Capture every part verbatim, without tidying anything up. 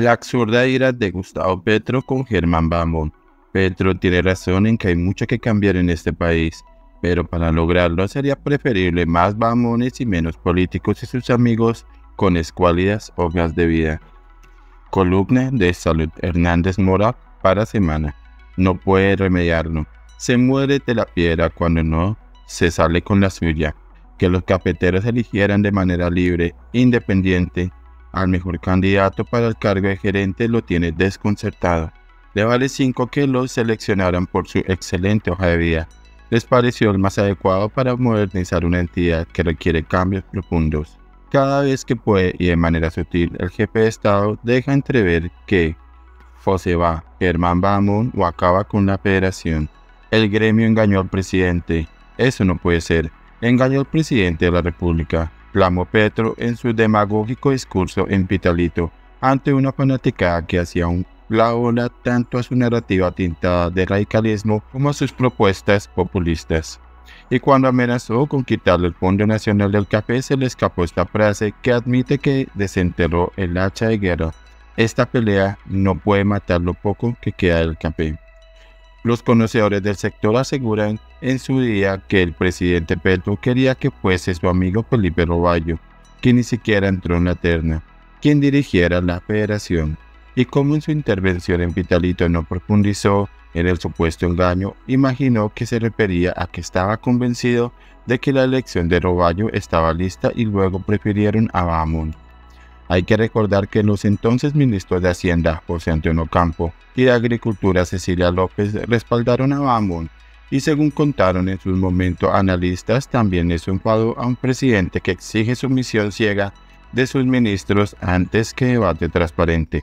La absurda ira de Gustavo Petro con Germán Bahamón. Petro tiene razón en que hay mucho que cambiar en este país, pero para lograrlo sería preferible más Bahamones y menos políticos y sus amigos con escuálidas hojas de vida. Columna de Salud Hernández Mora para Semana. No puede remediarlo. Se muere de la piedra cuando no se sale con la suya. Que los cafeteros eligieran de manera libre, independiente, al mejor candidato para el cargo de gerente lo tiene desconcertado. Le vale cinco que lo seleccionaran por su excelente hoja de vida. Les pareció el más adecuado para modernizar una entidad que requiere cambios profundos. Cada vez que puede y de manera sutil, el jefe de Estado deja entrever que o se va Germán Bahamón o acaba con la federación. El gremio engañó al presidente. Eso no puede ser. Engañó al presidente de la república, clamó Petro en su demagógico discurso en Pitalito, ante una fanaticada que hacía un la ola tanto a su narrativa tintada de radicalismo como a sus propuestas populistas. Y cuando amenazó con quitarle el Fondo Nacional del Café, se le escapó esta frase que admite que desenterró el hacha de guerra. Esta pelea no puede matar lo poco que queda del café. Los conocedores del sector aseguran en su día que el presidente Petro quería que fuese su amigo Felipe Robayo, quien ni siquiera entró en la terna, quien dirigiera la federación, y como en su intervención en Pitalito no profundizó en el supuesto engaño, imaginó que se refería a que estaba convencido de que la elección de Robayo estaba lista y luego prefirieron a Bahamón. Hay que recordar que los entonces ministros de Hacienda, José Antonio Campo, y de Agricultura, Cecilia López, respaldaron a Bahamón, y según contaron en sus momentos analistas, también es un enfadó a un presidente que exige sumisión ciega de sus ministros antes que debate transparente.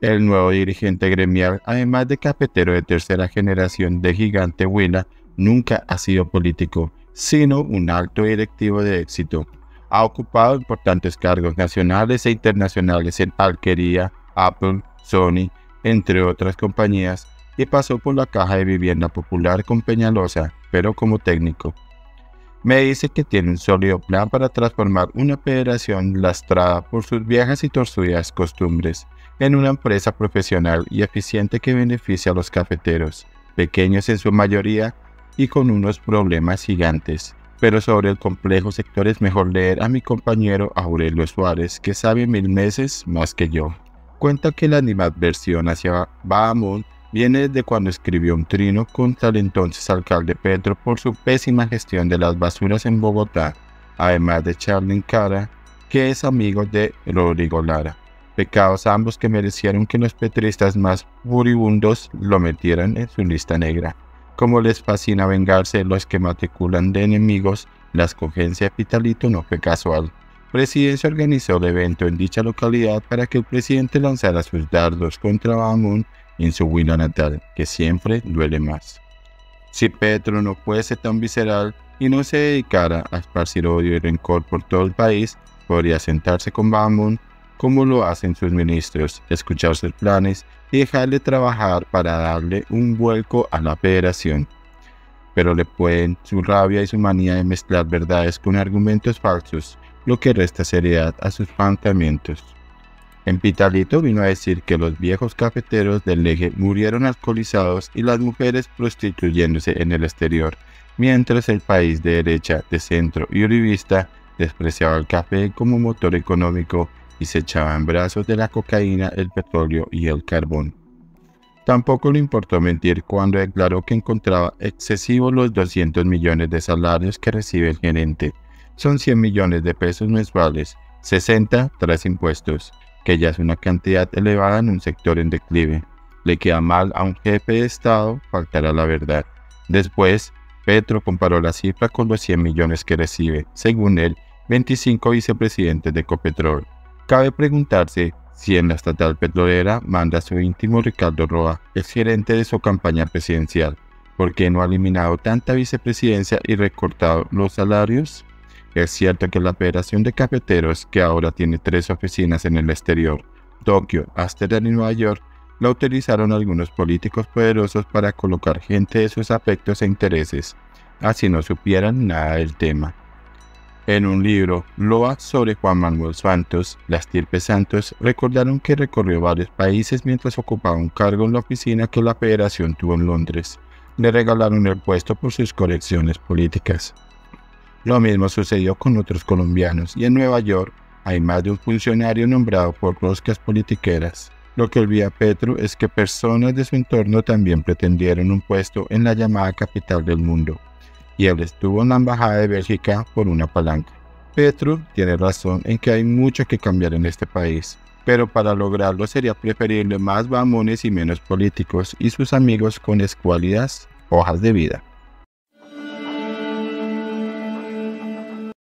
El nuevo dirigente gremial, además de cafetero de tercera generación de gigante Huila, nunca ha sido político, sino un alto directivo de éxito. Ha ocupado importantes cargos nacionales e internacionales en Alquería, Apple, Sony, entre otras compañías, y pasó por la Caja de Vivienda Popular con Peñalosa, pero como técnico. Me dice que tiene un sólido plan para transformar una federación lastrada por sus viejas y torcidas costumbres en una empresa profesional y eficiente que beneficia a los cafeteros, pequeños en su mayoría y con unos problemas gigantes. Pero sobre el complejo sector es mejor leer a mi compañero Aurelio Suárez, que sabe mil meses más que yo. Cuenta que la animadversión hacia Bahamón viene desde cuando escribió un trino contra el entonces alcalde Petro por su pésima gestión de las basuras en Bogotá, además de Charly Cara, que es amigo de Rodrigo Lara. Pecados ambos que merecieron que los petristas más furibundos lo metieran en su lista negra. Como les fascina vengarse los que matriculan de enemigos, la escogencia de Pitalito no fue casual. Presidencia organizó el evento en dicha localidad para que el presidente lanzara sus dardos contra Bahamón en su Huila natal, que siempre duele más. Si Petro no fuese tan visceral y no se dedicara a esparcir odio y rencor por todo el país, podría sentarse con Bahamón como lo hacen sus ministros, escuchar sus planes y dejarle trabajar para darle un vuelco a la federación. Pero le pueden su rabia y su manía de mezclar verdades con argumentos falsos, lo que resta seriedad a sus planteamientos. En Pitalito vino a decir que los viejos cafeteros del eje murieron alcoholizados y las mujeres prostituyéndose en el exterior, mientras el país de derecha, de centro y uribista despreciaba el café como motor económico y se echaba en brazos de la cocaína, el petróleo y el carbón. Tampoco le importó mentir cuando declaró que encontraba excesivos los doscientos millones de salarios que recibe el gerente. Son cien millones de pesos mensuales, sesenta tras impuestos, que ya es una cantidad elevada en un sector en declive. Le queda mal a un jefe de Estado faltar a la verdad. Después, Petro comparó la cifra con los cien millones que recibe, según él, veinticinco vicepresidentes de Ecopetrol. Cabe preguntarse si en la estatal petrolera manda a su íntimo Ricardo Roa, exgerente de su campaña presidencial. ¿Por qué no ha eliminado tanta vicepresidencia y recortado los salarios? Es cierto que la Federación de Cafeteros, que ahora tiene tres oficinas en el exterior, Tokio, Ámsterdam y Nueva York, la utilizaron algunos políticos poderosos para colocar gente de sus afectos e intereses, así no supieran nada del tema. En un libro, Loa sobre Juan Manuel Santos, las Tirpe Santos recordaron que recorrió varios países mientras ocupaba un cargo en la oficina que la Federación tuvo en Londres. Le regalaron el puesto por sus correcciones políticas. Lo mismo sucedió con otros colombianos, y en Nueva York hay más de un funcionario nombrado por roscas politiqueras. Lo que olvida Petro es que personas de su entorno también pretendieron un puesto en la llamada capital del mundo, y él estuvo en la embajada de Bélgica por una palanca. Petro tiene razón en que hay mucho que cambiar en este país, pero para lograrlo sería preferible más bahamones y menos políticos y sus amigos con escuálidas hojas de vida.